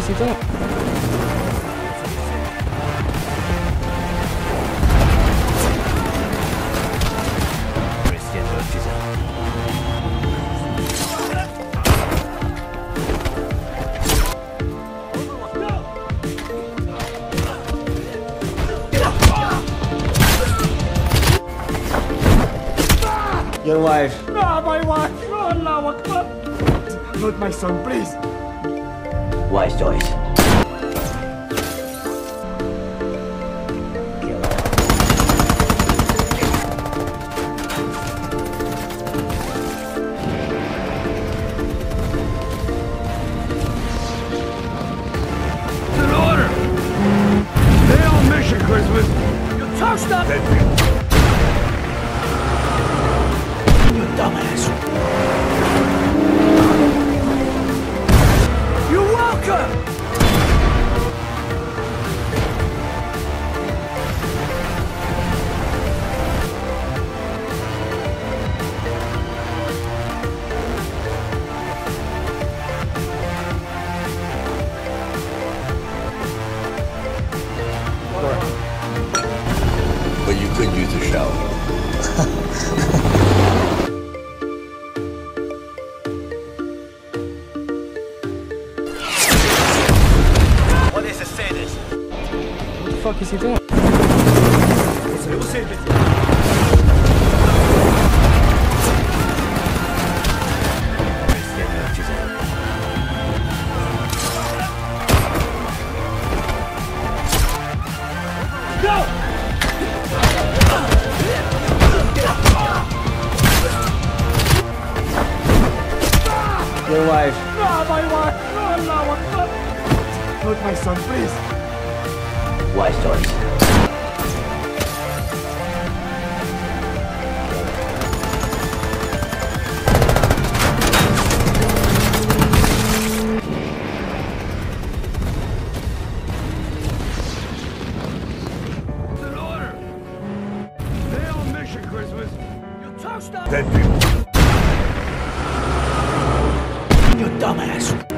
easy as that. Your wife. No, my wife. Oh, no, Akbar. Not my son, please. Wise choice. It's an order. They all mission Christmas. You touched that. But you could use a shower. What the fuck is he doing? It will save it. No! Your wife. No, my wife. No, no, no. Not my son, please. Wise choice. It's an order. They all mission Christmas. You touched on dead people. You dumbass.